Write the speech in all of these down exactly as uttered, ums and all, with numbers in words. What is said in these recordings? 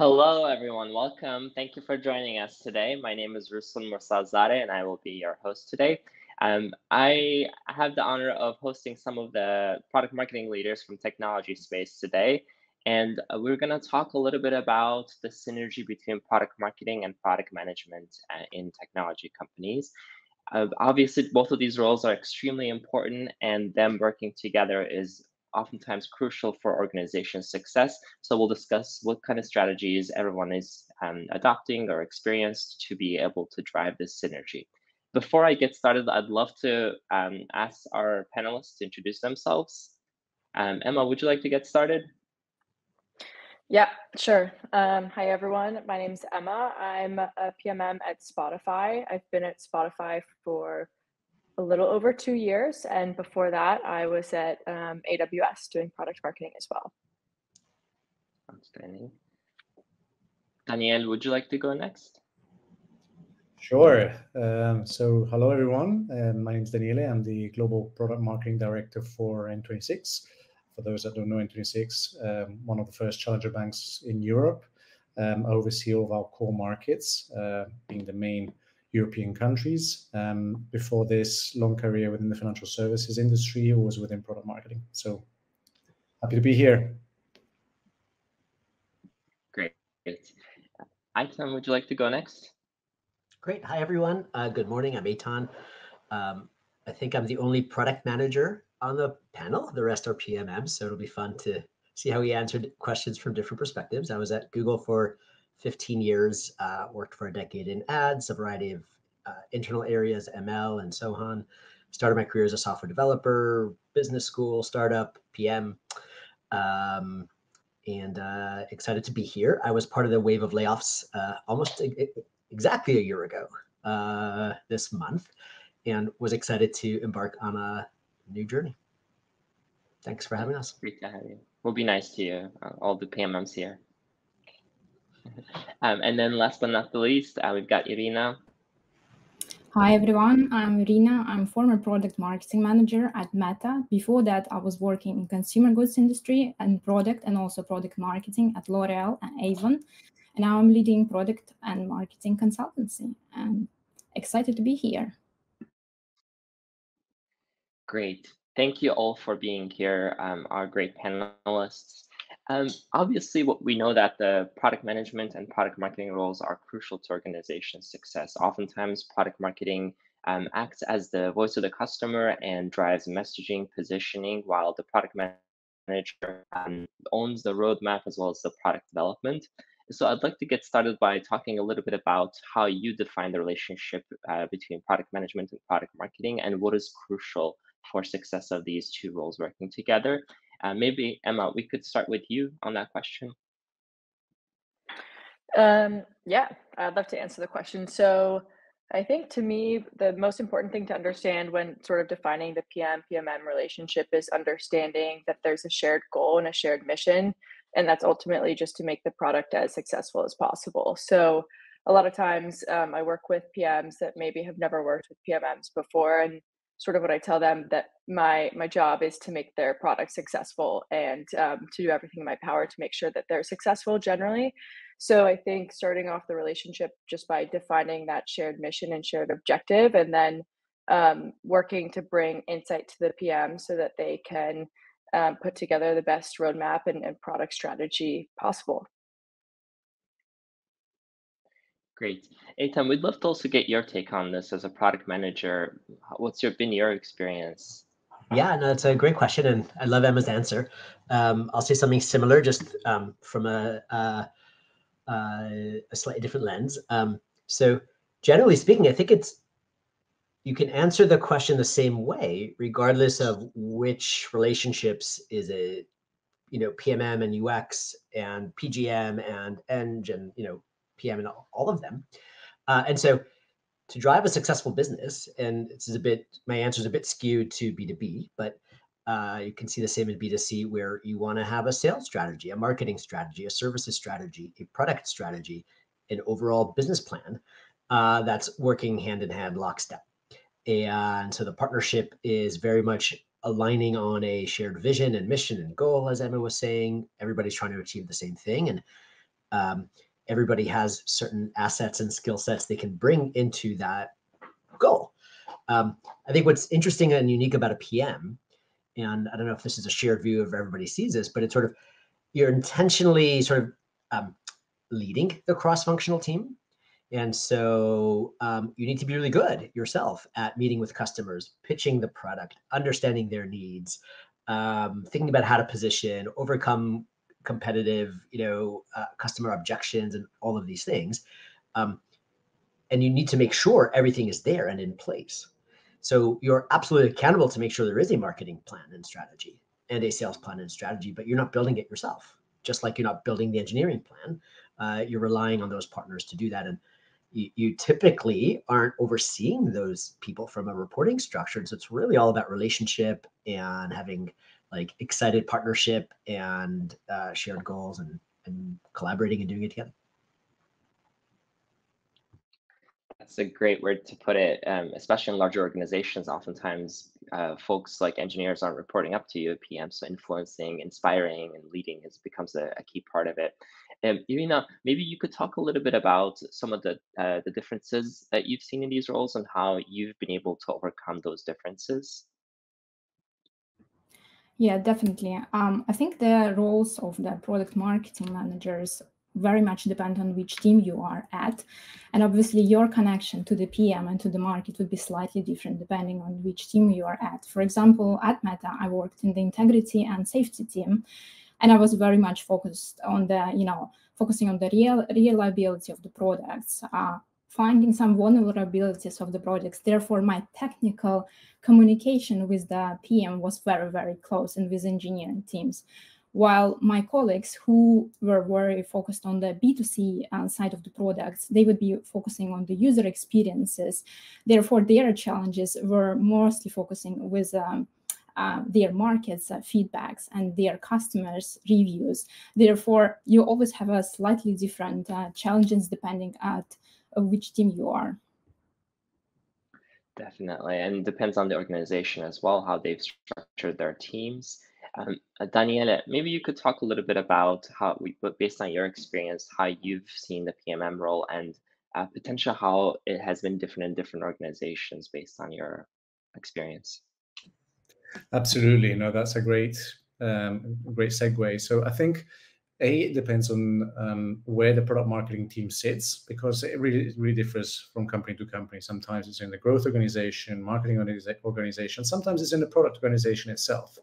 Hello, everyone. Welcome. Thank you for joining us today. My name is Ruslan Mursalzade, and I will be your host today. Um, I have the honor of hosting some of the product marketing leaders from technology space today, and we're going to talk a little bit about the synergy between product marketing and product management in technology companies. Uh, obviously, both of these roles are extremely important, and them working together is oftentimes crucial for organization success. So we'll discuss what kind of strategies everyone is um, adopting or experienced to be able to drive this synergy. Before I get started, I'd love to um, ask our panelists to introduce themselves. Um, Emma, would you like to get started? Yeah, sure. Um, hi, everyone. My name's Emma. I'm a P M M at Spotify. I've been at Spotify for a little over two years. And before that, I was at um, A W S doing product marketing as well. Outstanding. Danielle, would you like to go next? Sure. Um, so hello, everyone. Uh, my name is Daniele. I'm the Global Product Marketing Director for N twenty-six. For those that don't know, N twenty-six, um, one of the first challenger banks in Europe. Um, I oversee all of our core markets, uh, being the main European countries. Um, before this, long career within the financial services industry, always within product marketing. So happy to be here. Great. Eitan, would you like to go next? Great. Hi, everyone. Uh, good morning. I'm Eitan. Um, I think I'm the only product manager on the panel. The rest are P M Ms, so it'll be fun to see how we answered questions from different perspectives. I was at Google for fifteen years, uh, worked for a decade in ads, a variety of uh, internal areas, M L and so on. Started my career as a software developer, business school, startup, P M, um, and uh, excited to be here. I was part of the wave of layoffs uh, almost e exactly a year ago uh, this month, and was excited to embark on a new journey. Thanks for having us. Great to have you. We'll be nice to you, uh, all the P M Ms here. Um, and then last but not the least, uh, we've got Irina. Hi, everyone. I'm Irina. I'm former product marketing manager at Meta. Before that, I was working in consumer goods industry and product and also product marketing at L'Oreal and Avon. And now I'm leading product and marketing consultancy. I'm excited to be here. Great. Thank you all for being here, um, our great panelists. Um, obviously, what we know that the product management and product marketing roles are crucial to organization success. Oftentimes, product marketing um, acts as the voice of the customer and drives messaging, positioning, while the product manager um, owns the roadmap as well as the product development. So I'd like to get started by talking a little bit about how you define the relationship uh, between product management and product marketing and what is crucial for success of these two roles working together. Uh, maybe, Emma, we could start with you on that question. Um, yeah, I'd love to answer the question. So I think to me, the most important thing to understand when sort of defining the P M P M M relationship is understanding that there's a shared goal and a shared mission. And that's ultimately just to make the product as successful as possible. So a lot of times um, I work with P Ms that maybe have never worked with P M Ms before, and sort of what I tell them that my my job is to make their product successful and um, to do everything in my power to make sure that they're successful generally. So I think starting off the relationship just by defining that shared mission and shared objective, and then um, working to bring insight to the P M so that they can um, put together the best roadmap and, and product strategy possible. Great. Eitan, we'd love to also get your take on this as a product manager. What's your, been your experience? Yeah, no, it's a great question, and I love Emma's answer. Um, I'll say something similar, just um, from a, uh, uh, a slightly different lens. Um, so generally speaking, I think it's, you can answer the question the same way, regardless of which relationships is it, you know, P M M and U X and P G M and Eng and, you know, P M and all of them. Uh, and so to drive a successful business, and this is a bit, my answer is a bit skewed to B two B, but uh, you can see the same in B two C, where you want to have a sales strategy, a marketing strategy, a services strategy, a product strategy, an overall business plan uh, that's working hand in hand, lockstep. And so the partnership is very much aligning on a shared vision and mission and goal, as Emma was saying. Everybody's trying to achieve the same thing. And Um, everybody has certain assets and skill sets they can bring into that goal. Um, I think what's interesting and unique about a P M, and I don't know if this is a shared view of everybody sees this, but it's sort of, you're intentionally sort of um, leading the cross-functional team. And so um, you need to be really good yourself at meeting with customers, pitching the product, understanding their needs, um, thinking about how to position, overcome competitive, you know, uh, customer objections and all of these things. Um, and you need to make sure everything is there and in place. So you're absolutely accountable to make sure there is a marketing plan and strategy and a sales plan and strategy, but you're not building it yourself, just like you're not building the engineering plan. Uh, you're relying on those partners to do that. And you, you typically aren't overseeing those people from a reporting structure. And so it's really all about relationship and having like excited partnership and uh, shared goals and, and collaborating and doing it together. That's a great word to put it, um, especially in larger organizations. Oftentimes, uh, folks like engineers aren't reporting up to you at P M, so influencing, inspiring, and leading is, becomes a, a key part of it. And Irina, maybe you could talk a little bit about some of the uh, the differences that you've seen in these roles and how you've been able to overcome those differences. Yeah, definitely. Um, I think the roles of the product marketing managers very much depend on which team you are at, and obviously your connection to the P M and to the market would be slightly different depending on which team you are at. For example, at Meta, I worked in the integrity and safety team, and I was very much focused on the, you know, focusing on the real reliability of the products, uh, finding some vulnerabilities of the products. Therefore, my technical communication with the P M was very, very close and with engineering teams. While my colleagues who were very focused on the B two C uh, side of the products, they would be focusing on the user experiences. Therefore, their challenges were mostly focusing with um, uh, their markets, uh, feedbacks, and their customers' reviews. Therefore, you always have a slightly different uh, challenges depending at uh, which team you are. Definitely, and it depends on the organization as well, how they've structured their teams. Um, Daniele, maybe you could talk a little bit about how, we, based on your experience, how you've seen the P M M role and uh, potential how it has been different in different organizations based on your experience. Absolutely, no, that's a great, um, great segue. So I think a it depends on um, where the product marketing team sits, because it really really differs from company to company. Sometimes it's in the growth organization, marketing organiza organization. Sometimes it's in the product organization itself.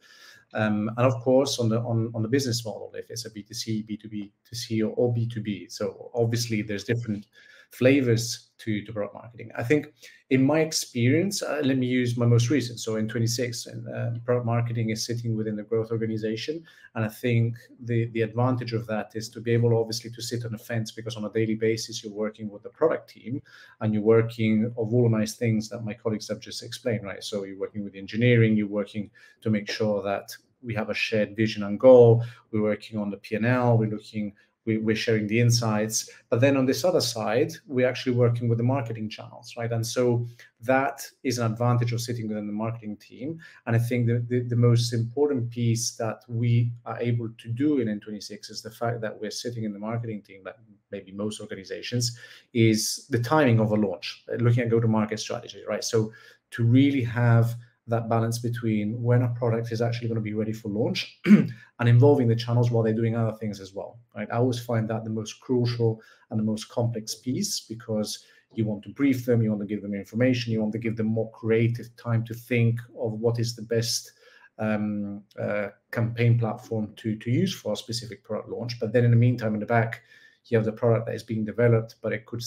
Um, and of course, on the on, on the business model, if it's a B two C, B two B, two C, or B two B, so obviously there's different flavors to, to product marketing. I think in my experience, uh, let me use my most recent. So in twenty-six, and uh, product marketing is sitting within the growth organization, and I think the the advantage of that is to be able, obviously, to sit on the fence, because on a daily basis you're working with the product team, and you're working of all the nice things that my colleagues have just explained, right? So you're working with engineering, you're working to make sure that we have a shared vision and goal. We're working on the P and L. We're looking. We're sharing the insights, but then on this other side, we're actually working with the marketing channels, right? And so that is an advantage of sitting within the marketing team. And I think the, the, the most important piece that we are able to do in N twenty-six is the fact that we're sitting in the marketing team, that maybe most organizations, is the timing of a launch, looking at go-to-market strategy, right? So to really have that balance between when a product is actually going to be ready for launch and involving the channels while they're doing other things as well, right? I always find that the most crucial and the most complex piece, because you want to brief them, you want to give them information, you want to give them more creative time to think of what is the best um, uh, campaign platform to, to use for a specific product launch. But then in the meantime, in the back, you have the product that is being developed, but it could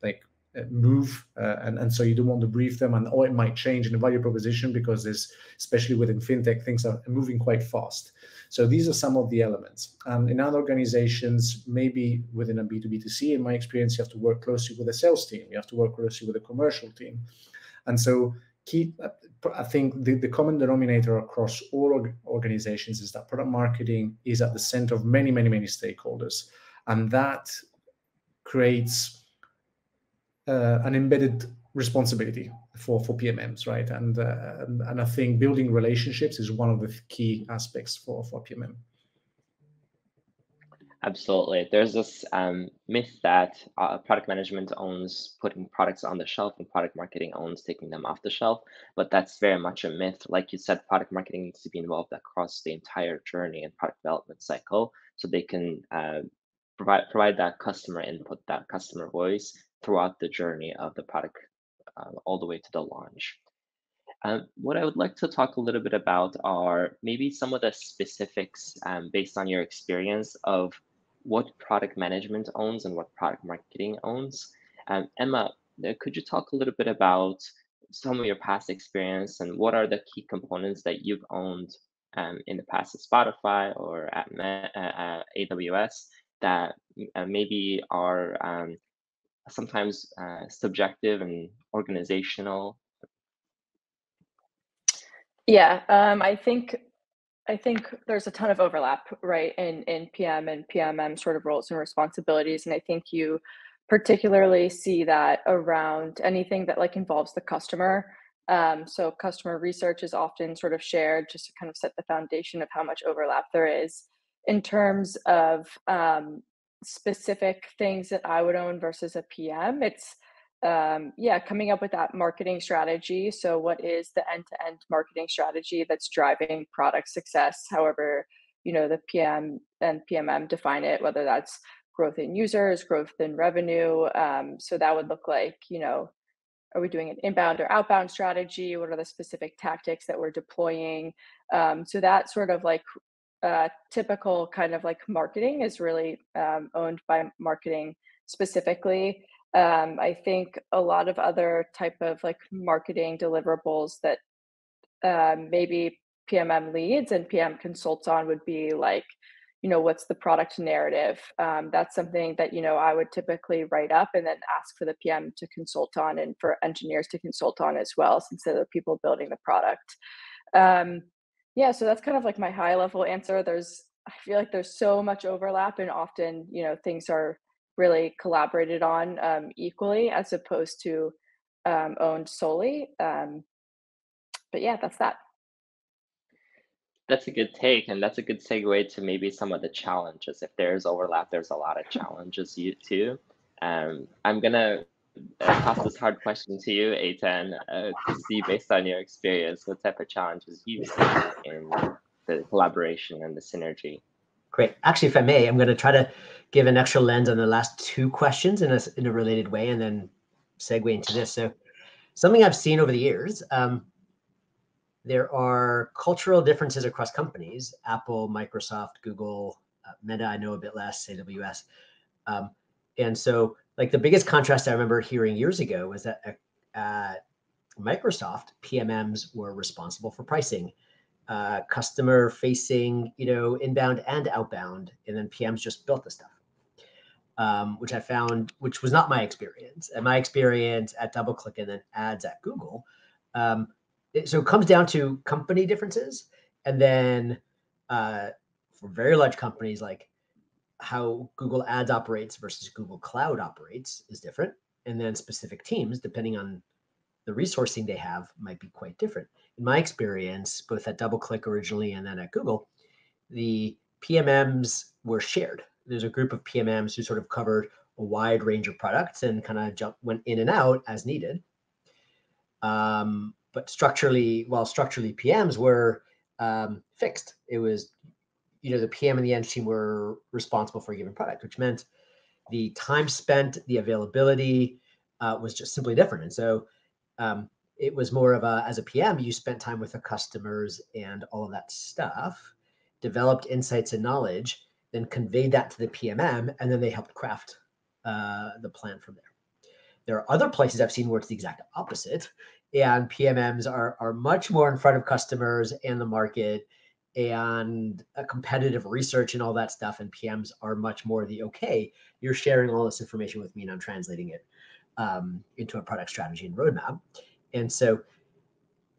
like, move uh, and, and so you don't want to brief them, and or it might change in the value proposition, because there's, especially within fintech, things are moving quite fast. So these are some of the elements. And in other organizations, maybe within a B two B two C, in my experience, you have to work closely with a sales team, you have to work closely with a commercial team. And so key, I think the, the common denominator across all organizations is that product marketing is at the center of many, many, many stakeholders, and that creates Uh, an embedded responsibility for, for P M Ms, right? And, uh, and and I think building relationships is one of the key aspects for, for P M M. Absolutely. There's this um, myth that uh, product management owns putting products on the shelf and product marketing owns taking them off the shelf, but that's very much a myth. Like you said, product marketing needs to be involved across the entire journey and product development cycle so they can uh, provide provide that customer input, that customer voice throughout the journey of the product uh, all the way to the launch. Um, what I would like to talk a little bit about are maybe some of the specifics um, based on your experience of what product management owns and what product marketing owns. Um, Emma, could you talk a little bit about some of your past experience and what are the key components that you've owned um, in the past at Spotify or at Meta, uh, A W S that uh, maybe are um, sometimes uh, subjective and organizational? Yeah, um, I think I think there's a ton of overlap, right, in, in P M and P M M sort of roles and responsibilities. And I think you particularly see that around anything that like involves the customer. Um, so customer research is often sort of shared just to kind of set the foundation of how much overlap there is. In terms of um, specific things that I would own versus a P M, it's Um, yeah, coming up with that marketing strategy. So what is the end-to-end marketing strategy that's driving product success? However, you know, the P M and P M M define it, whether that's growth in users, growth in revenue. Um, so that would look like, you know, are we doing an inbound or outbound strategy? What are the specific tactics that we're deploying? Um, so that sort of like uh, typical kind of like marketing is really um, owned by marketing specifically. Um, I think a lot of other type of like marketing deliverables that uh, maybe P M M leads and P M consults on would be like, you know, what's the product narrative? Um, that's something that, you know, I would typically write up and then ask for the P M to consult on and for engineers to consult on as well, since they're the people building the product. Um, yeah, so that's kind of like my high level answer. There's, I feel like there's so much overlap and often, you know, things are really collaborated on um, equally as opposed to um, owned solely. Um, but yeah, that's that. That's a good take. And that's a good segue to maybe some of the challenges. If there's overlap, there's a lot of challenges you too. Um, I'm going to toss this hard question to you, Eitan, uh, to see based on your experience, what type of challenges you've seen in the collaboration and the synergy. Great. Actually, if I may, I'm going to try to give an extra lens on the last two questions in a, in a related way and then segue into this. So something I've seen over the years, um, there are cultural differences across companies, Apple, Microsoft, Google, uh, Meta, I know a bit less, A W S. Um, and so like the biggest contrast I remember hearing years ago was that uh, Microsoft P M Ms were responsible for pricing. Uh, customer facing, you know, inbound and outbound, and then P Ms just built the stuff, um, which I found, which was not my experience. And my experience at DoubleClick and then ads at Google. Um, it, so it comes down to company differences. And then uh, for very large companies, like how Google Ads operates versus Google Cloud operates is different. And then specific teams, depending on the resourcing they have, might be quite different. In my experience, both at DoubleClick originally and then at Google, the P M Ms were shared. There's a group of P M Ms who sort of covered a wide range of products and kind of jumped, went in and out as needed. Um, but structurally, while structurally P Ms were um, fixed, it was, you know, the P M and the end team were responsible for a given product, which meant the time spent, the availability uh, was just simply different. And so, um, it was more of a, as a P M, you spent time with the customers and all of that stuff, developed insights and knowledge, then conveyed that to the P M M, and then they helped craft uh, the plan from there. There are other places I've seen where it's the exact opposite, and P M Ms are, are much more in front of customers and the market and a competitive research and all that stuff, and P Ms are much more the, okay, you're sharing all this information with me and I'm translating it um, into a product strategy and roadmap. And so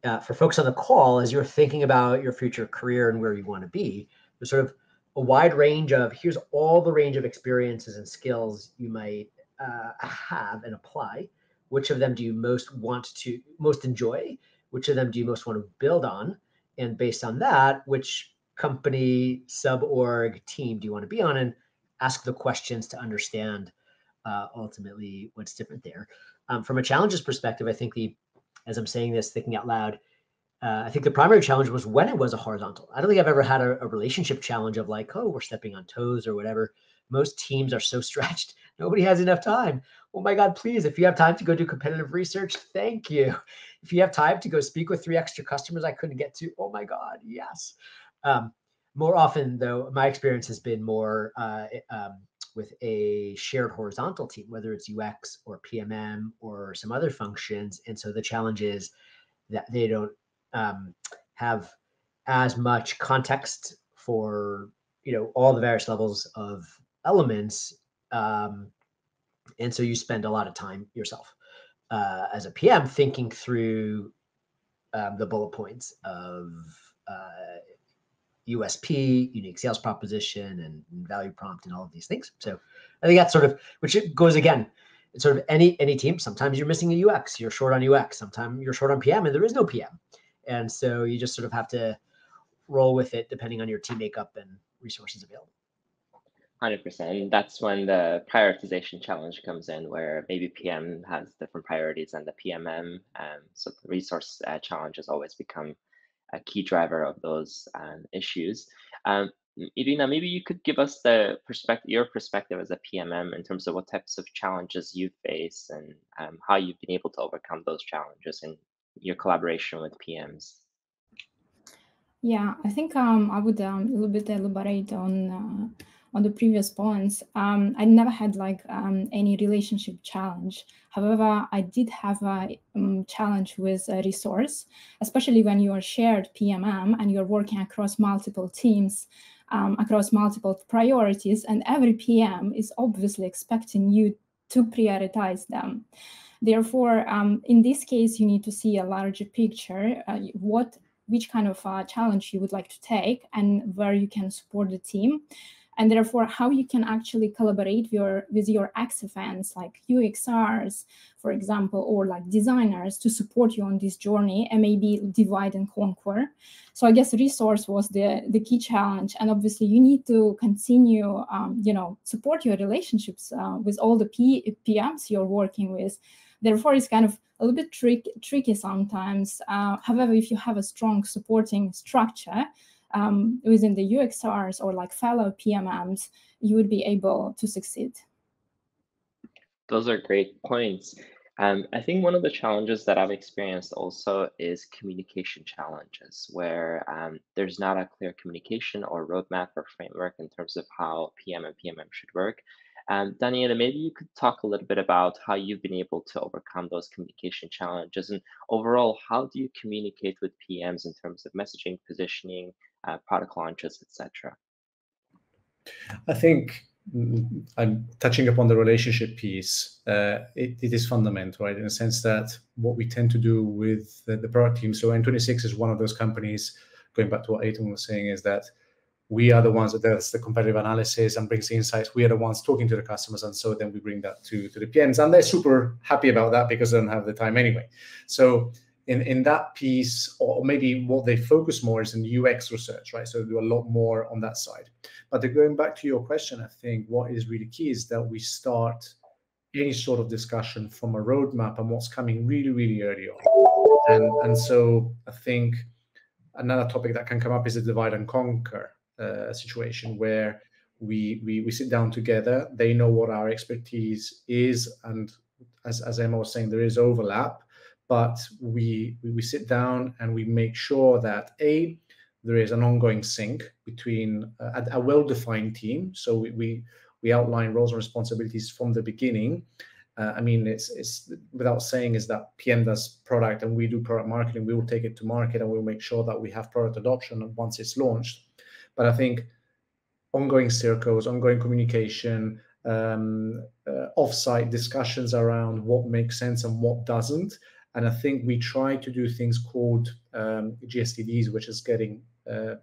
uh, for folks on the call, as you're thinking about your future career and where you want to be, there's sort of a wide range of, here's all the range of experiences and skills you might uh, have and apply. Which of them do you most want to, most enjoy? Which of them do you most want to build on? And based on that, which company, sub-org, team do you want to be on? And ask the questions to understand uh, ultimately what's different there. Um, from a challenges perspective, I think the, as I'm saying this, thinking out loud, uh, I think the primary challenge was when it was a horizontal. I don't think I've ever had a, a relationship challenge of like, oh, we're stepping on toes or whatever. Most teams are so stretched. Nobody has enough time. Oh my God, please, if you have time to go do competitive research, thank you. If you have time to go speak with three extra customers I couldn't get to, oh my God, yes. Um, more often though, my experience has been more uh, um, with a shared horizontal team, whether it's U X or P M M or some other functions. And so the challenge is that they don't um, have as much context for, you know, all the various levels of elements. Um, and so you spend a lot of time yourself uh, as a P M thinking through um, the bullet points of uh, U S P, unique sales proposition, and, and value prompt, and all of these things. So I think that's sort of, which goes again, it's sort of any any team. Sometimes you're missing a U X, you're short on U X. Sometimes you're short on P M, and there is no P M. And so you just sort of have to roll with it depending on your team makeup and resources available. one hundred percent. That's when the prioritization challenge comes in, where maybe P M has different priorities than the P M M. Um, so the resource uh, challenge has always become a key driver of those um, issues. Um, Irina, maybe you could give us the perspective, your perspective as a P M M in terms of what types of challenges you face and um, how you've been able to overcome those challenges in your collaboration with P Ms. Yeah, I think um, I would um, a little bit elaborate on uh, on the previous points. Um, I never had like um, any relationship challenge. However, I did have a um, challenge with a resource, especially when you are shared P M M and you're working across multiple teams, um, across multiple priorities, and every P M is obviously expecting you to prioritize them. Therefore, um, in this case, you need to see a larger picture. Uh, what which kind of uh, challenge you would like to take and where you can support the team, and therefore how you can actually collaborate your, with your ex-fans like U X Rs, for example, or like designers to support you on this journey and maybe divide and conquer. So I guess resource was the, the key challenge. And obviously you need to continue, um, you know, support your relationships uh, with all the P M s you're working with. Therefore, it's kind of a little bit trick, tricky sometimes. Uh, however, if you have a strong supporting structure um, within the U X Rs or like fellow P M Ms, you would be able to succeed. Those are great points. Um, I think one of the challenges that I've experienced also is communication challenges, where um, there's not a clear communication or roadmap or framework in terms of how P M and P M M should work. Um, Daniela, maybe you could talk a little bit about how you've been able to overcome those communication challenges, and overall, how do you communicate with P Ms in terms of messaging, positioning, uh, product launches, et cetera? I think I'm touching upon the relationship piece. Uh, it, it is fundamental, right? In the sense that what we tend to do with the, the product team. So N twenty-six is one of those companies. Going back to what Aitan was saying, is that we are the ones that does the competitive analysis and brings the insights. We are the ones talking to the customers. And so then we bring that to, to the P Ms. And they're super happy about that because they don't have the time anyway. So in, in that piece, or maybe what they focus more is in U X research, right? So they do a lot more on that side. But going back to your question, I think what is really key is that we start any sort of discussion from a roadmap and what's coming really, really early on. And, and so I think another topic that can come up is the divide and conquer. A uh, situation where we, we we sit down together. They know what our expertise is, and as, as Emma was saying, there is overlap, but we, we we sit down and we make sure that a there is an ongoing sync between a, a well-defined team. So we, we we outline roles and responsibilities from the beginning. Uh, I mean, it's it's without saying is that P M does product and we do product marketing. We will take it to market and we'll make sure that we have product adoption once it's launched. But I think ongoing circles, ongoing communication, um, uh, off-site discussions around what makes sense and what doesn't. And I think we try to do things called um, G S T Ds, which is getting uh,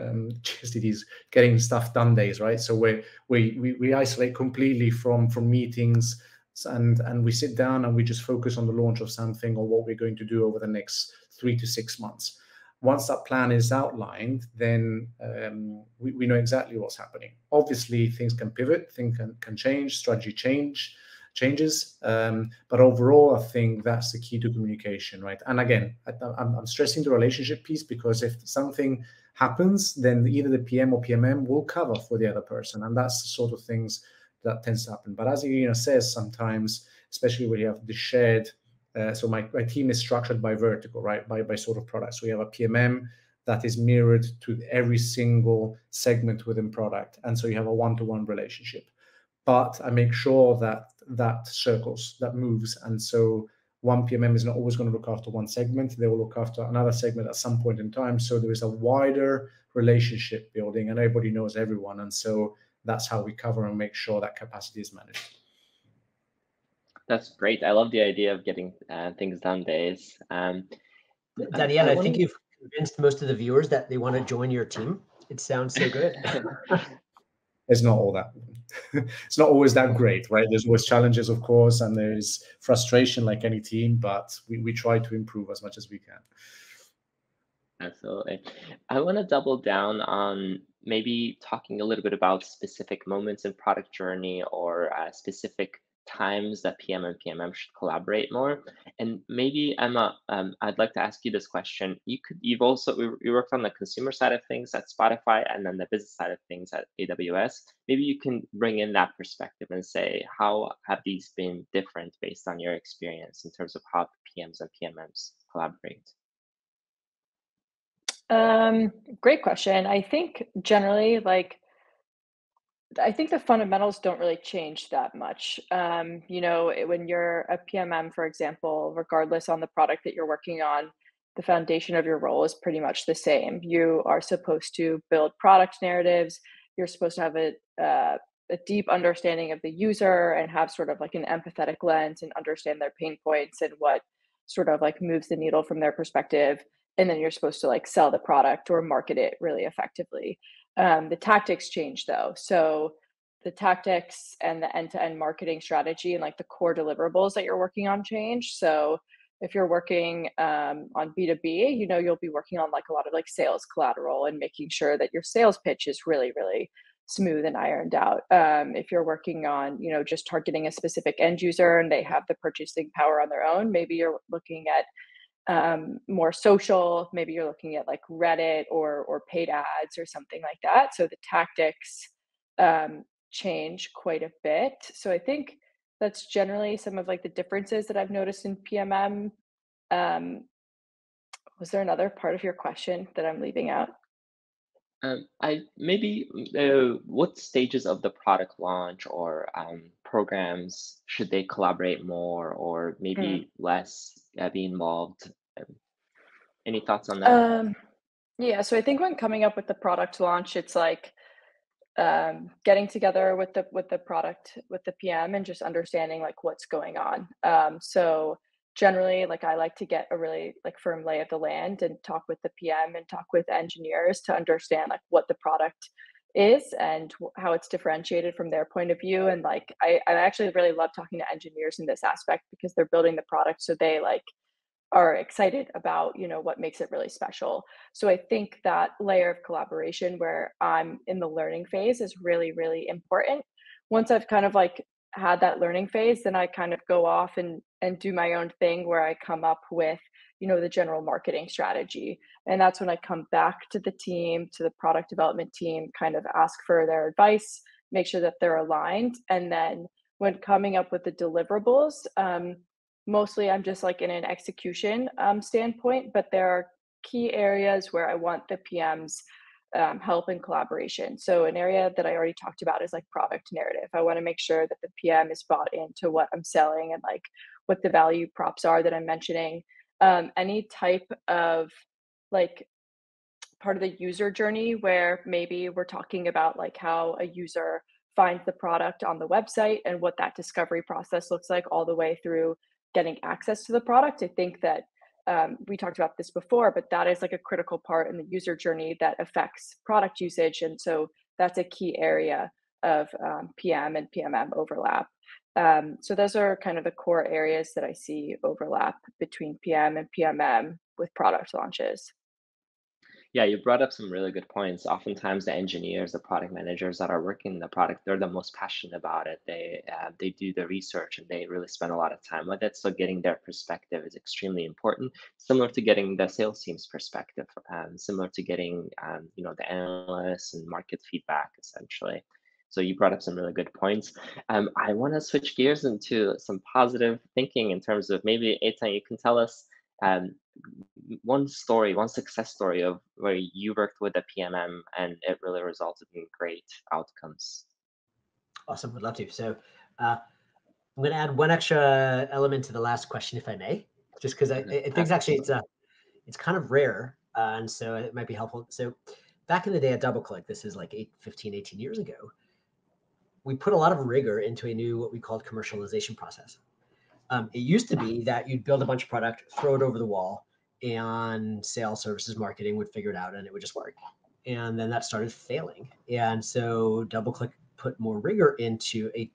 um, G S T Ds, getting stuff done days, right? So we we we isolate completely from from meetings, and and we sit down and we just focus on the launch of something or what we're going to do over the next three to six months. once that plan is outlined, then um, we, we know exactly what's happening. Obviously, things can pivot, things can, can change, strategy change, changes. Um, but overall, I think that's the key to communication, right? And again, I, I'm, I'm stressing the relationship piece, because if something happens, then either the P M or P M M will cover for the other person. And that's the sort of things that tends to happen. But as Irina says, sometimes, especially when you have the shared, uh, so my, my team is structured by vertical, right? By, by sort of product. So we have a P M M that is mirrored to every single segment within product. And so you have a one-to-one relationship. But I make sure that that circles, that moves. And so one P M M is not always going to look after one segment. They will look after another segment at some point in time. So there is a wider relationship building, and everybody knows everyone. And so that's how we cover and make sure that capacity is managed. That's great. I love the idea of getting uh, things done days. Um, Danielle, I, I, I think you've convinced most of the viewers that they want to join your team. It sounds so good. It's not all that. It's not always that great, right? There's always challenges, of course, and there's frustration like any team, but we, we try to improve as much as we can. Absolutely. I want to double down on maybe talking a little bit about specific moments in product journey, or uh, specific times that P M and P M M should collaborate more. And maybe Emma, um, I'd like to ask you this question. You could, you've also you worked on the consumer side of things at Spotify, and then the business side of things at A W S. Maybe you can bring in that perspective and say, how have these been different based on your experience in terms of how P Ms and P M Ms collaborate? Um, great question. I think generally, like, I think the fundamentals don't really change that much. Um, you know, when you're a P M M, for example, regardless on the product that you're working on, the foundation of your role is pretty much the same. You are supposed to build product narratives. You're supposed to have a, uh, a deep understanding of the user, and have sort of like an empathetic lens, and understand their pain points and what sort of like moves the needle from their perspective. And then you're supposed to like sell the product or market it really effectively. Um, the tactics change though. So the tactics and the end-to-end marketing strategy and like the core deliverables that you're working on change. So if you're working um, on B two B, you know, you'll be working on like a lot of like sales collateral and making sure that your sales pitch is really, really smooth and ironed out. Um, if you're working on, you know, just targeting a specific end user and they have the purchasing power on their own, maybe you're looking at um more social, maybe you're looking at like Reddit or or paid ads or something like that. So the tactics um change quite a bit. So I think that's generally some of like the differences that I've noticed in P M M. Um was there another part of your question that I'm leaving out? Um, I maybe uh, what stages of the product launch or um, programs should they collaborate more, or maybe mm. less uh, be involved? Um, any thoughts on that? Um, yeah, so I think when coming up with the product launch, it's like um, getting together with the with the product with the P M and just understanding like what's going on. Um, so generally, like I like to get a really like firm lay of the land and talk with the P M and talk with engineers to understand like what the product is and how it's differentiated from their point of view. And like, I, I actually really love talking to engineers in this aspect, because they're building the product. So they like are excited about, you know, what makes it really special. So I think that layer of collaboration where I'm in the learning phase is really, really important. Once I've kind of like had that learning phase, then I kind of go off and and do my own thing, where I come up with, you know, the general marketing strategy. And that's when I come back to the team, to the product development team, kind of ask for their advice, make sure that they're aligned. And then when coming up with the deliverables, um, mostly I'm just like in an execution um, standpoint, but there are key areas where I want the P M's um, help and collaboration. So an area that I already talked about is like product narrative. I want to make sure that the P M is bought into what I'm selling and like what the value props are that I'm mentioning. Um, any type of like part of the user journey where maybe we're talking about like how a user finds the product on the website and what that discovery process looks like all the way through getting access to the product. I think that um, we talked about this before, but that is like a critical part in the user journey that affects product usage. And so that's a key area of um, P M and P M M overlap. Um, so those are kind of the core areas that I see overlap between P M and P M M with product launches. Yeah, you brought up some really good points. Oftentimes, the engineers, the product managers that are working in the product, they're the most passionate about it. They uh, they do the research and they really spend a lot of time with it. So getting their perspective is extremely important. Similar to getting the sales team's perspective, um, similar to getting um, you know the analysts and market feedback, essentially. So you brought up some really good points. Um, I want to switch gears into some positive thinking in terms of maybe Eitan, you can tell us um, one story, one success story of where you worked with a P M M and it really resulted in great outcomes. Awesome, would love to. So uh, I'm going to add one extra element to the last question, if I may, just because I, I think actually it's a, it's kind of rare, uh, and so it might be helpful. So back in the day at DoubleClick, this is like eight, fifteen, eighteen years ago, we put a lot of rigor into a new, what we called commercialization process. Um, it used to be that you'd build a bunch of product, throw it over the wall, and sales, services, marketing would figure it out and it would just work. And then that started failing. And so DoubleClick put more rigor into a,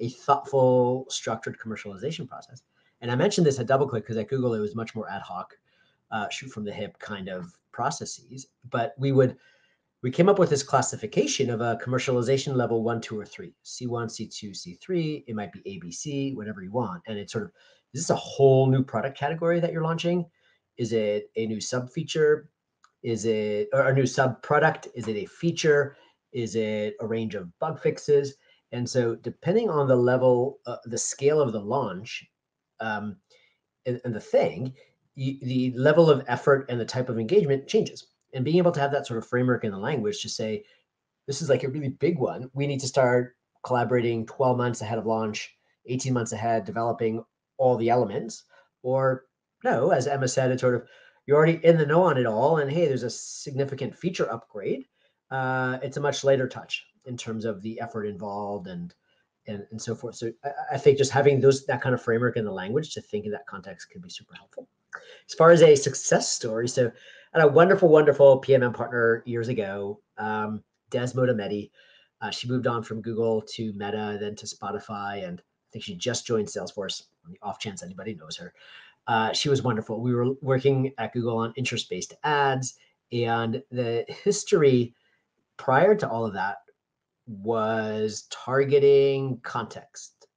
a thoughtful, structured commercialization process. And I mentioned this at DoubleClick because at Google, it was much more ad hoc, uh, shoot from the hip kind of processes, but we would We came up with this classification of a commercialization level one, two, or three, C one, C two, C three. It might be A B C, whatever you want. And it's sort of, is this a whole new product category that you're launching? Is it a new sub feature? Is it or a new sub product? Is it a feature? Is it a range of bug fixes? And so depending on the level, uh, the scale of the launch um, and, and the thing, you, the level of effort and the type of engagement changes. And being able to have that sort of framework in the language to say, this is like a really big one. We need to start collaborating twelve months ahead of launch, eighteen months ahead, developing all the elements. Or no, as Emma said, it's sort of, you're already in the know on it all. And hey, there's a significant feature upgrade. Uh, it's a much later touch in terms of the effort involved and and, and so forth. So I, I think just having those that kind of framework in the language to think in that context could be super helpful. As far as a success story, so I had a wonderful, wonderful P M M partner years ago, um, Desmoda Medi. Uh, she moved on from Google to Meta, then to Spotify, and I think she just joined Salesforce, on the off chance anybody knows her. Uh, she was wonderful. We were working at Google on interest-based ads, and the history prior to all of that was targeting context,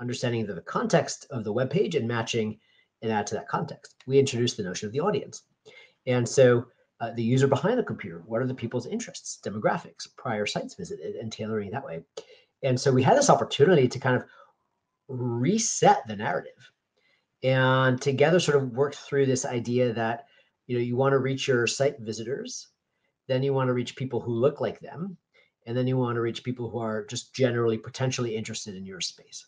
understanding the context of the web page and matching an ad to that context. We introduced the notion of the audience. And so uh, the user behind the computer, what are the people's interests, demographics, prior sites visited, and tailoring that way. And so we had this opportunity to kind of reset the narrative and together sort of work through this idea that, you know, you want to reach your site visitors, then you want to reach people who look like them, and then you want to reach people who are just generally potentially interested in your space.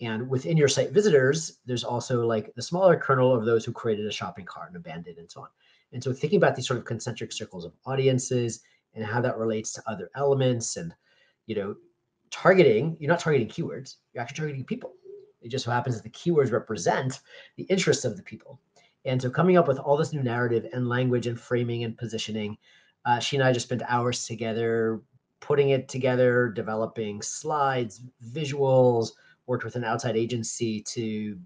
And within your site visitors, there's also like the smaller kernel of those who created a shopping cart and abandoned and so on. And so thinking about these sort of concentric circles of audiences and how that relates to other elements and, you know, targeting, you're not targeting keywords, you're actually targeting people. It just so happens that the keywords represent the interests of the people. And so coming up with all this new narrative and language and framing and positioning, uh, she and I just spent hours together, putting it together, developing slides, visuals, worked with an outside agency to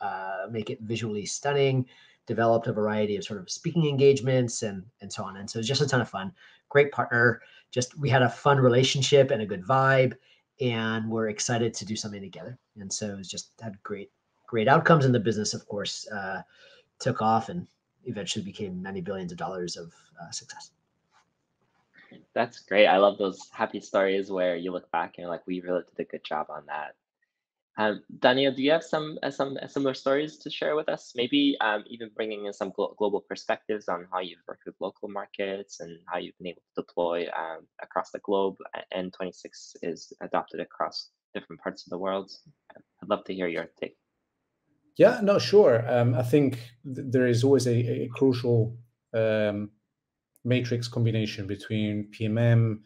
uh, make it visually stunning, developed a variety of sort of speaking engagements and, and so on. And so it was just a ton of fun, great partner. Just, we had a fun relationship and a good vibe and we're excited to do something together. And so it was just had great, great outcomes. And the business, of course, uh, took off and eventually became many billions of dollars of uh, success. That's great. I love those happy stories where you look back and you're like, we really did a good job on that. Um, Daniel, do you have some uh, some uh, similar stories to share with us? Maybe um, even bringing in some glo global perspectives on how you've worked with local markets and how you've been able to deploy um, across the globe. N twenty-six is adopted across different parts of the world. I'd love to hear your take. Yeah, no, sure. Um, I think th there is always a, a crucial um, matrix combination between P M M,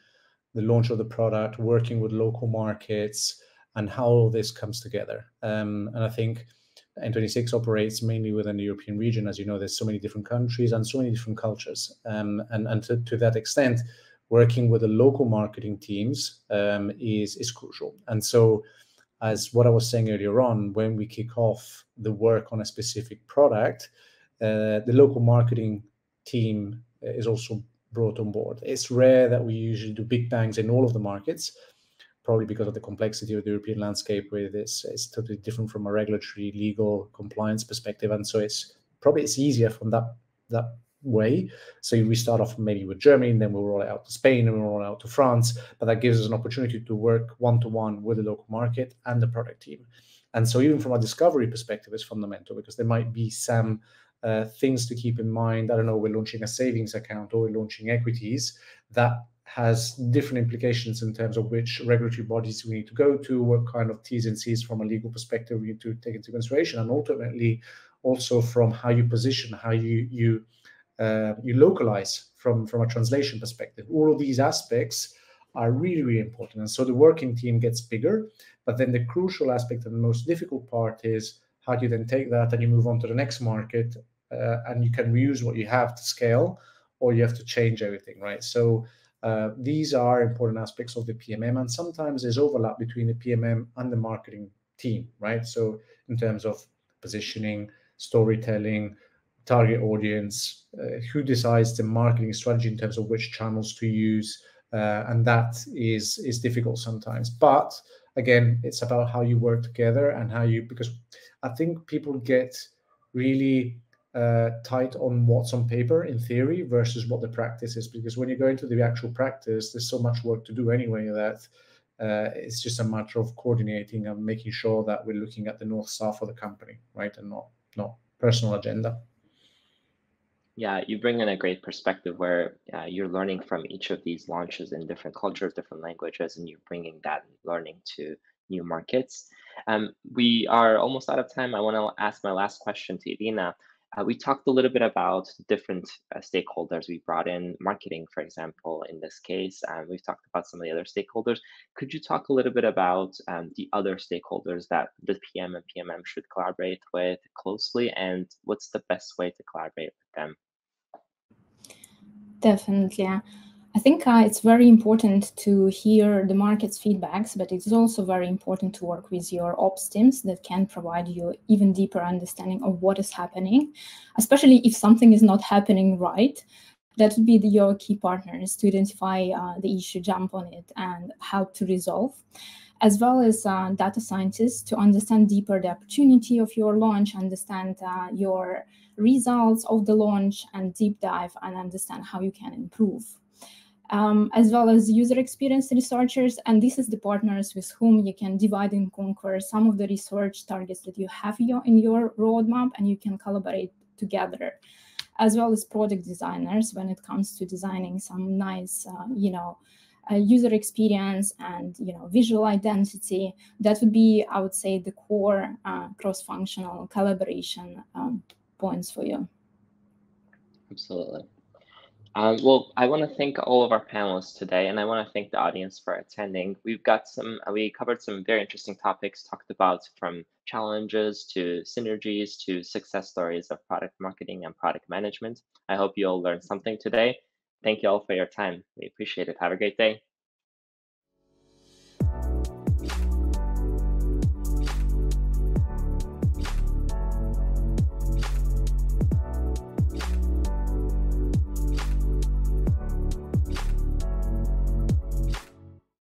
the launch of the product, working with local markets, and how all this comes together. Um, and I think N twenty-six operates mainly within the European region. As you know, there's so many different countries and so many different cultures. Um, and and to, to that extent, working with the local marketing teams um, is, is crucial. And so, as what I was saying earlier on, when we kick off the work on a specific product, uh, the local marketing team is also brought on board. It's rare that we usually do big bangs in all of the markets, probably because of the complexity of the European landscape, where this is totally different from a regulatory, legal, compliance perspective. And so it's probably it's easier from that that way. So we start off maybe with Germany, and then we'll roll it out to Spain, and we'll roll it out to France. But that gives us an opportunity to work one-to-one with the local market and the product team. And so even from a discovery perspective, it's fundamental, because there might be some uh, things to keep in mind. I don't know, we're launching a savings account, or we're launching equities. That has different implications in terms of which regulatory bodies we need to go to, what kind of T's and C's from a legal perspective we need to take into consideration, and ultimately also from how you position, how you you Uh, you localize from, from a translation perspective. All of these aspects are really, really important. And so the working team gets bigger, but then the crucial aspect and the most difficult part is how do you then take that and you move on to the next market, uh, and you can reuse what you have to scale, or you have to change everything, right? So uh, these are important aspects of the P M M, and sometimes there's overlap between the P M M and the marketing team, right? So in terms of positioning, storytelling, target audience, uh, who decides the marketing strategy in terms of which channels to use, uh, and that is is difficult sometimes. But again, it's about how you work together and how you, because I think people get really uh, tight on what's on paper in theory versus what the practice is, because when you go into the actual practice, there's so much work to do anyway that uh, it's just a matter of coordinating and making sure that we're looking at the north star for the company, right, and not not personal agenda. Yeah, you bring in a great perspective where uh, you're learning from each of these launches in different cultures, different languages, and you're bringing that learning to new markets. Um, we are almost out of time. I want to ask my last question to Irina. Uh, we talked a little bit about different uh, stakeholders. We brought in marketing, for example, in this case. Um, we've talked about some of the other stakeholders. Could you talk a little bit about um, the other stakeholders that the P M and P M M should collaborate with closely, and what's the best way to collaborate with them? Definitely. I think uh, it's very important to hear the market's feedbacks, but it's also very important to work with your ops teams that can provide you even deeper understanding of what is happening, especially if something is not happening right. That would be the, your key partners to identify uh, the issue, jump on it, and help to resolve, as well as uh, data scientists to understand deeper the opportunity of your launch, understand uh, your results of the launch, and deep dive and understand how you can improve, um, as well as user experience researchers. And this is the partners with whom you can divide and conquer some of the research targets that you have your, in your roadmap, and you can collaborate together, as well as product designers when it comes to designing some nice, uh, you know, Uh, user experience and, you know, visual identity. That would be, I would say, the core uh, cross-functional collaboration um, points for you. Absolutely. Um, well, I want to thank all of our panelists today, and I want to thank the audience for attending. We've got some, we covered some very interesting topics, talked about from challenges to synergies to success stories of product marketing and product management. I hope you all learned something today. Thank you all for your time. We appreciate it. Have a great day.